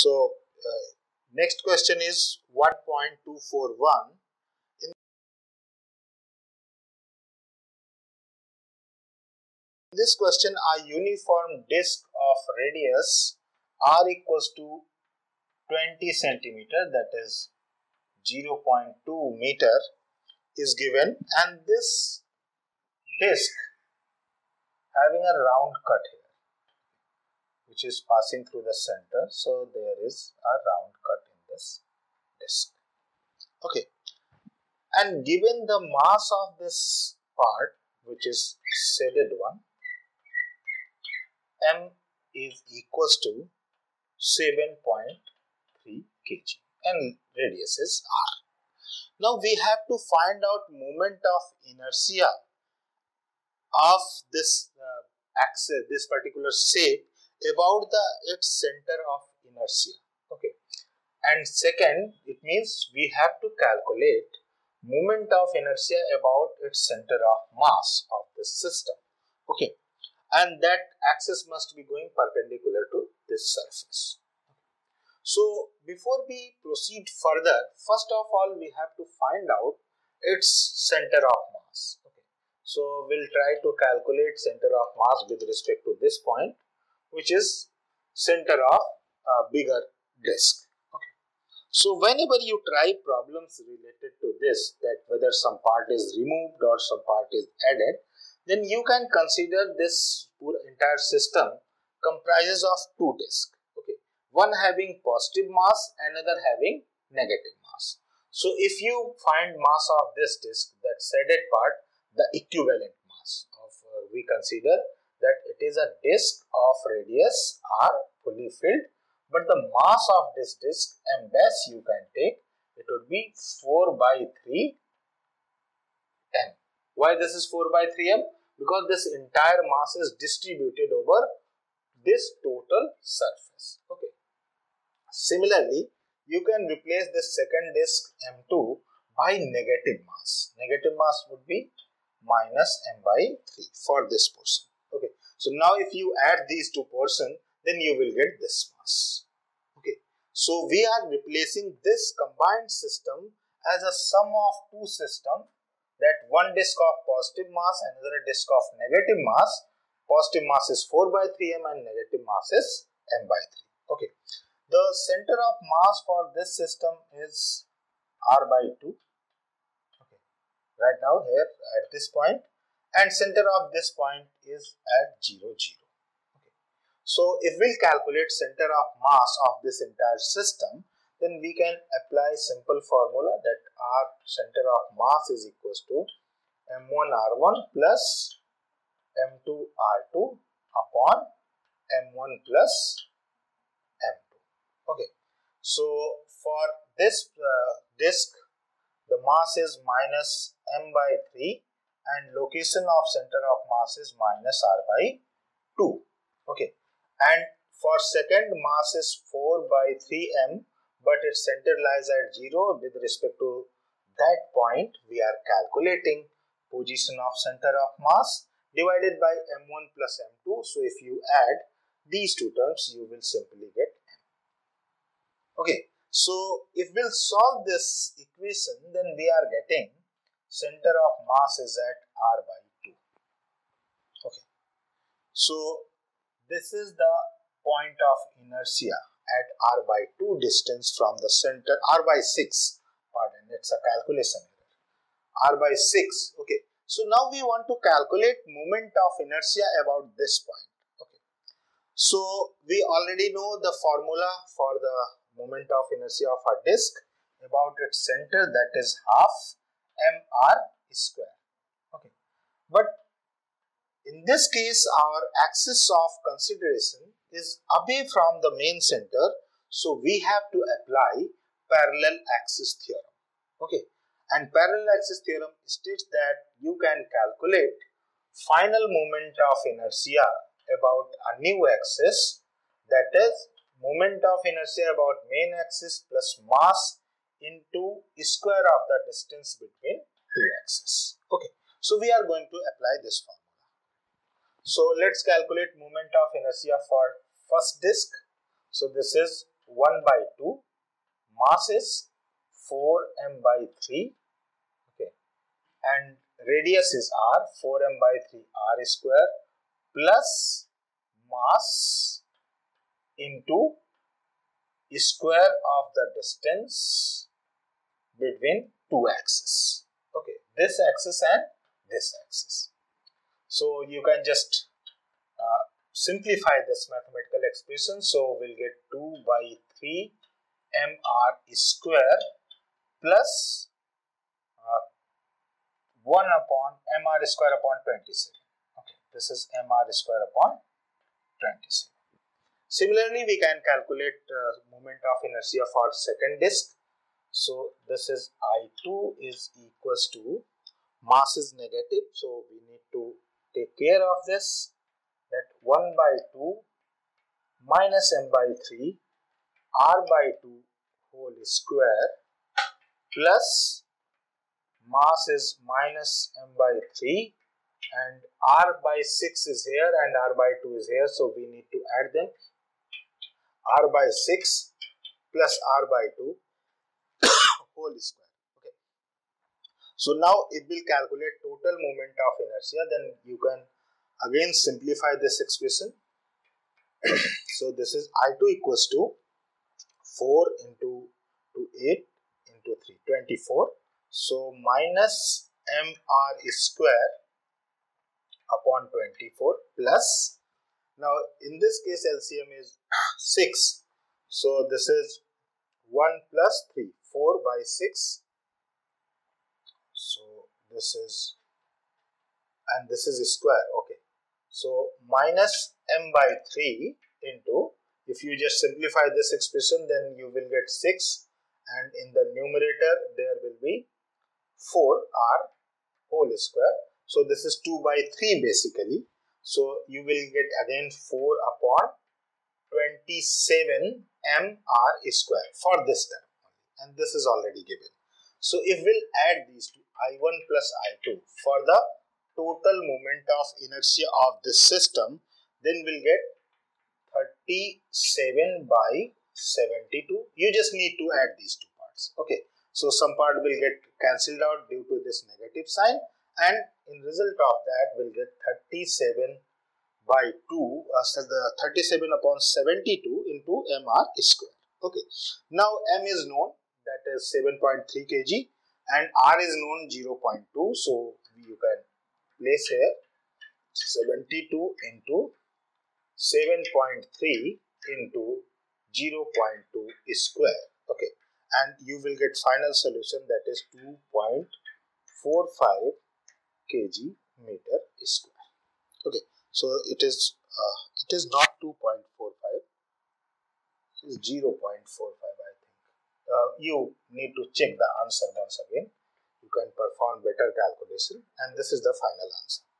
So next question is 1.241. In this question, a uniform disk of radius r equals to 20 centimeter, that is 0.2 meter, is given, and this disk having a round cut here which is passing through the center, so there is a round cut in this disk. Okay, and given the mass of this part, which is shaded one, m is equals to 7.3 kg and radius is r. Now we have to find out moment of inertia of this axis, this particular shape, about its center of inertia. Okay, and second, it means we have to calculate moment of inertia about its center of mass of the system. Okay, and that axis must be going perpendicular to this surface. So before we proceed further, first of all we have to find out its center of mass. Okay, so we'll try to calculate center of mass with respect to this point, which is center of a bigger disk. Okay, so whenever you try problems related to this, that whether some part is removed or some part is added, then you can consider this entire system comprises of two disks. One having positive mass, another having negative mass. So if you find mass of this disk, that shaded part, the equivalent mass of, we consider that it is a disk of radius r fully filled, but the mass of this disk m dash you can take, it would be 4/3 m. Why this is 4/3 m? Because this entire mass is distributed over this total surface. Okay. Similarly, you can replace this second disk M2 by negative mass. Negative mass would be minus m/3 for this portion. Okay. So now if you add these two portions, then you will get this mass. Okay. So we are replacing this combined system as a sum of two systems, that one disk of positive mass, another disk of negative mass. Positive mass is 4/3 m and negative mass is m/3. Okay. The center of mass for this system is r/2. Okay. Right now here at this point, and center of this point is at 0, 0. Okay. So if we calculate center of mass of this entire system, then we can apply simple formula that r center of mass is equals to m1 r1 plus m2 r2 upon m1 plus m2. Okay, so for this disk, the mass is minus m/3 and location of center of mass is minus r/2. Okay, and for second, mass is 4/3 m, but its center lies at 0. With respect to that point, we are calculating position of center of mass divided by m1 plus m2. So if you add these two terms, you will simply get m. Okay, so if we'll solve this equation, then we are getting center of mass is at r/2. Okay, so this is the point of inertia at r/2 distance from the center, r/6, pardon, it's a calculation error, r/6. Okay. So now we want to calculate moment of inertia about this point. Okay. So we already know the formula for the moment of inertia of a disk about its center, that is ½mr². Okay. But in this case, our axis of consideration is away from the main center, so we have to apply parallel axis theorem. Okay. And parallel axis theorem states that you can calculate final moment of inertia about a new axis, that is moment of inertia about main axis plus mass into square of the distance between two axes. Okay, so we are going to apply this formula. So let's calculate moment of inertia for first disk. So this is 1/2, mass is 4m/3, okay, and radius is r, 4m/3 r square plus mass into square of the distance between two axes, okay, this axis and this axis. So you can just simplify this mathematical expression. So we'll get 2/3 mr square plus 1 upon mr square upon 27. Okay, this is mr square upon 27. Similarly, we can calculate moment of inertia for second disc. So this is I2 is equals to, mass is negative, so we need to take care of this, that 1/2 minus m/3 r/2 whole square plus mass is minus m/3 and r/6 is here and r/2 is here, so we need to add them. r/6 plus r/2 whole square. Okay. So now it will calculate total moment of inertia. Then you can again simplify this expression. So this is I2 equals to 4 into 8 into 3, 24. So minus mr square upon 24 plus, now in this case LCM is 6, so this is 1 plus 3, 4/6, so this is, and this is square, okay, so minus m/3 into, if you just simplify this expression then you will get 6 and in the numerator there will be 4r whole square, so this is 2/3 basically. So you will get again 4 upon 27 mr square for this term, and this is already given. So if we'll add these two, I1 plus I2 for the total moment of inertia of this system, then we'll get 37/72. You just need to add these two parts. Okay. So some part will get cancelled out due to this negative sign, and in result of that we'll get 37 upon 72 into mr square. Okay, now m is known, that is 7.3 kg, and r is known 0.2, so you can place here 72 into 7.3 into 0.2 square. Okay, and you will get final solution, that is 2.45 kg/m². Okay, so it is not 2.45, it is 0.45, I think. You need to check the answer once again. You can perform better calculation, and this is the final answer.